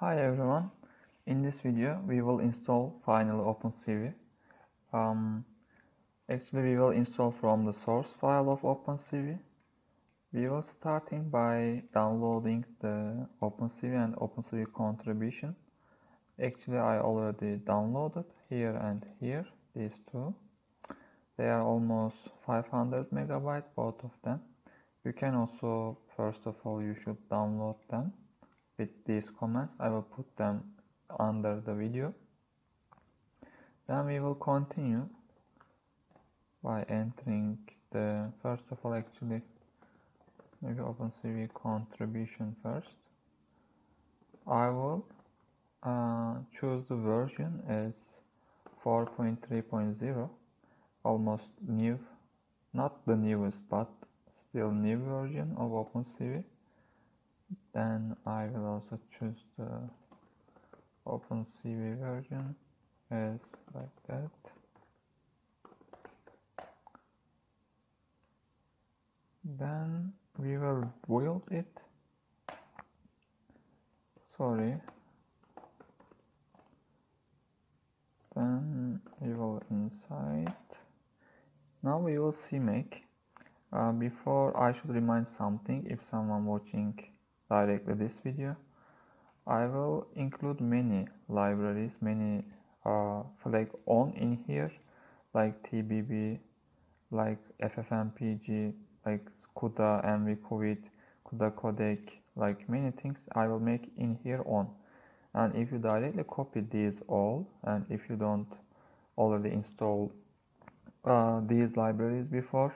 Hi everyone, in this video we will install finally OpenCV. Actually we will install from the source file of OpenCV. We will starting by downloading the OpenCV and OpenCV contribution. Actually I already downloaded here and here, these two. They are almost 500 megabyte, both of them. You can also, first of all, you should download them. With these comments, I will put them under the video. Then we will continue by entering the, first of all, actually maybe OpenCV contribution first. I will choose the version as 4.3.0, almost new, not the newest but still new version of OpenCV. Then I will also choose the OpenCV version as like that. Then we will build it. Then we will inside. Now we will CMake. Before I should remind something, if someone watching directly this video, I will include many libraries, many flag on in here, like TBB, like FFmpeg, like CUDA, NVCUVID, CUDA codec, like many things I will make in here on. And if you directly copy these all, and if you don't already install these libraries before,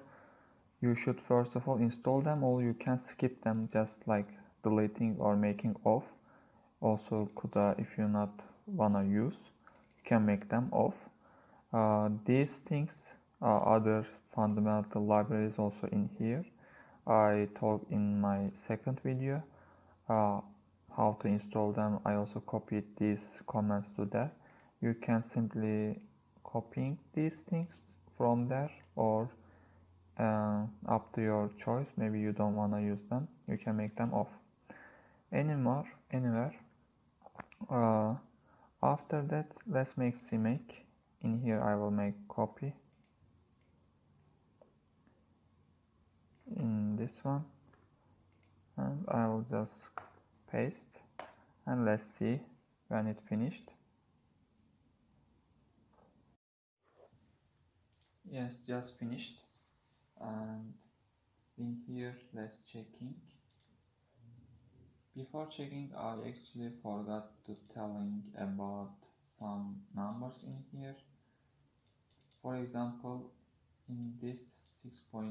you should first of all install them, or you can skip them, just like deleting or making off. Also CUDA, if you not wanna use, you can make them off. These things are other fundamental libraries also in here. I talked in my second video how to install them. I also copied these comments to there. You can simply copy these things from there, or up to your choice. Maybe you don't wanna use them, you can make them off. Anywhere. After that, let's make CMake. In here I will make copy in this one, and I will just paste, and let's see when it finished. Yes, just finished. And in here let's checking. Before checking, I actually forgot to telling about some numbers in here. For example, in this 6.1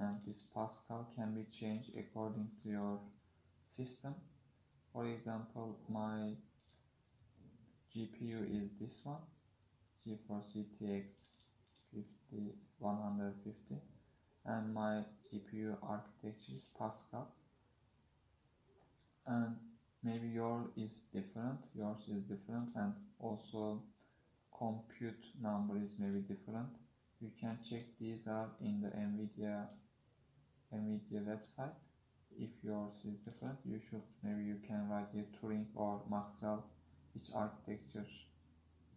and this Pascal can be changed according to your system. For example, my GPU is this one, GeForce GTX 150, and my GPU architecture is Pascal. And maybe yours is different, and also compute number is maybe different. You can check these out in the NVIDIA website. If yours is different, you should, maybe you can write here Turing or Maxwell, which architecture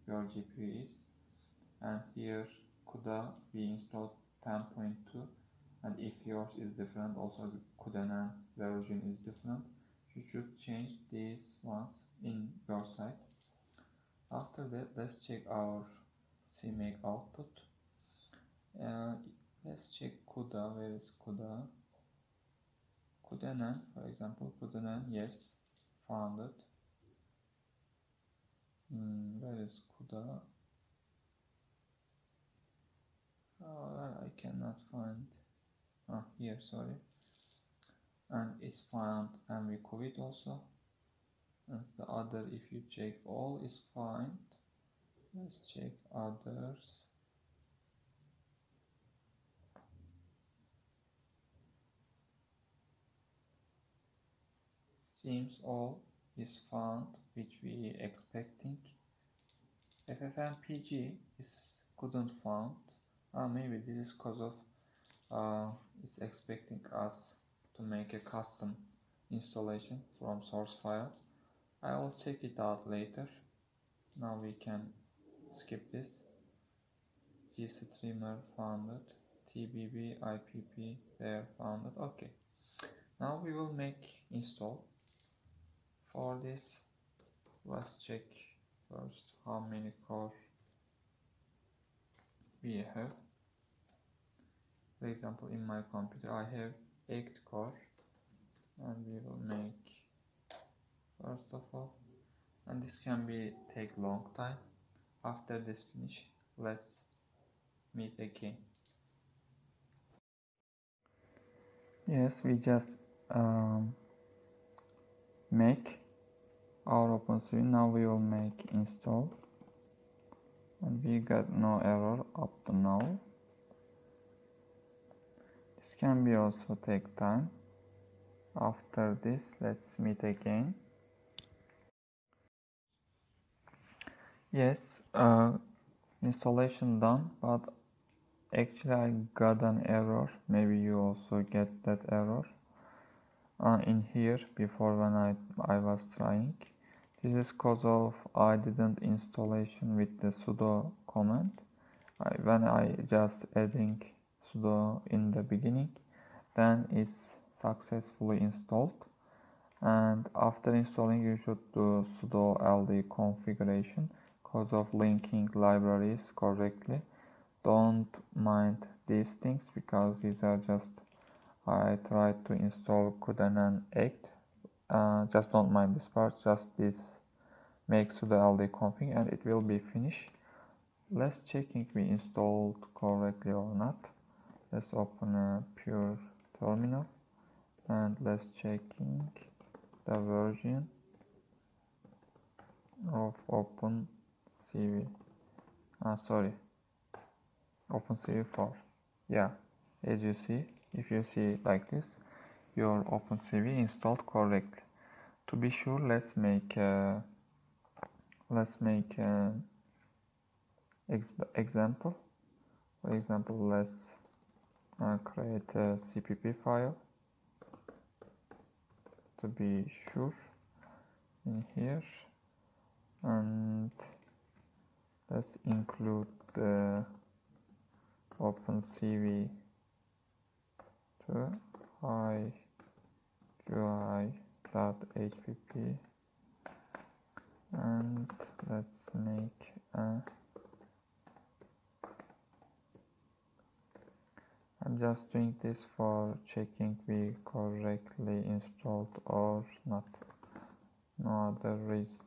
your GPU is. And here CUDA, we installed 10.2, and if yours is different, also the CUDNN version is different. You should change these ones in your site. After that, let's check our CMake output. Let's check CUDA. Where is CUDA? CUDNN, for example. CUDNN, yes, found it. Where is CUDA? I cannot find. Here, sorry. And it's found NVCUVID also. And the other, if you check all, is fine. Let's check others. Seems all is found, which we expecting. FFmpeg is couldn't found. Maybe this is because of it's expecting us to make a custom installation from source file. I will check it out later. Now we can skip this. GStreamer founded, TBB, IPP, they are founded. Okay, now we will make install. For this, let's check first how many cores we have. For example, in my computer I have 8 cores, and we will make first of all, and this can be take long time. After this finish, let's meet again. Yes, we just make our OpenCV. Now we will make install, and we got no error up to now. This can be also take time. After this, let's meet again. Yes, installation done, but actually I got an error. Maybe you also get that error in here before when I was trying. This is cause of I didn't installation with the sudo command. When I just adding sudo in the beginning, then it's successfully installed. And after installing, you should do sudo LD configuration because of linking libraries correctly. Don't mind these things because these are just I tried to install CUDNN 8. Just don't mind this part, just this make sudo LD config and it will be finished. Let's check if we installed correctly or not. Let's open a pure terminal and let's checking the version of OpenCV. Sorry, OpenCV 4. Yeah, as you see, if you see it like this, your OpenCV installed correctly. To be sure, let's make an example. For example, let's create a CPP file to be sure in here, and let's include the openCV/highgui.hpp, and let's make a I'm just doing this for checking we correctly installed or not. No other reason.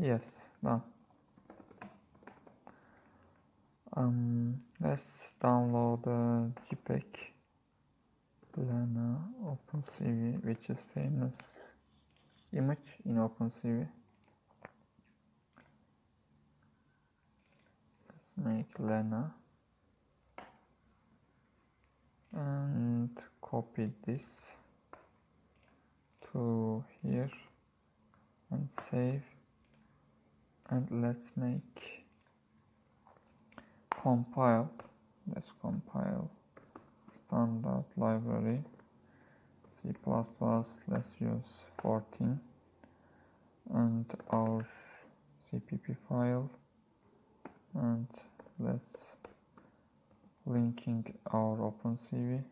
Yes, done. Let's download the JPEG lena OpenCV, which is famous image in OpenCV. Let's make lena and copy this to here and save. And let's make compile. Let's compile standard library C++. Let's use 14 and our CPP file. And let's linking our OpenCV.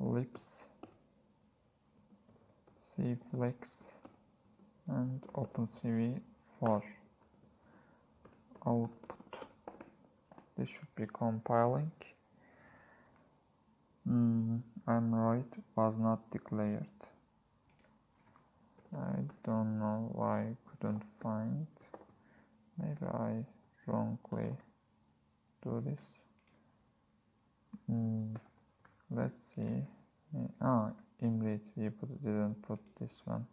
Lips. Flex and OpenCV 4 output. This should be compiling. ImRead was not declared. I don't know why I couldn't find. Maybe I wrongly do this. Let's see. Imread, we didn't put this one.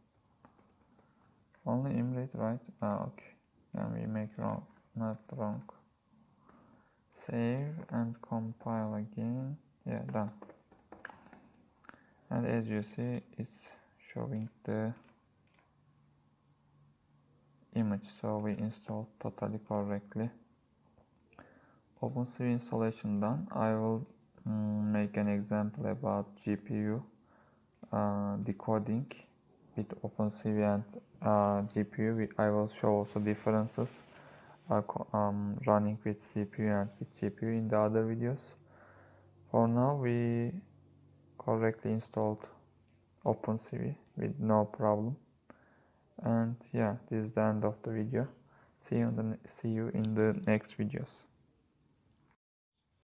Only imread, right? Okay. And we make wrong, not wrong. Save and compile again. Yeah, done. And as you see, it's showing the image, so we installed totally correctly. OpenCV installation done. I will make an example about GPU decoding with OpenCV and GPU. I will show also differences running with CPU and with GPU in the other videos. For now, we correctly installed OpenCV with no problem. And yeah, this is the end of the video. See you in the next videos.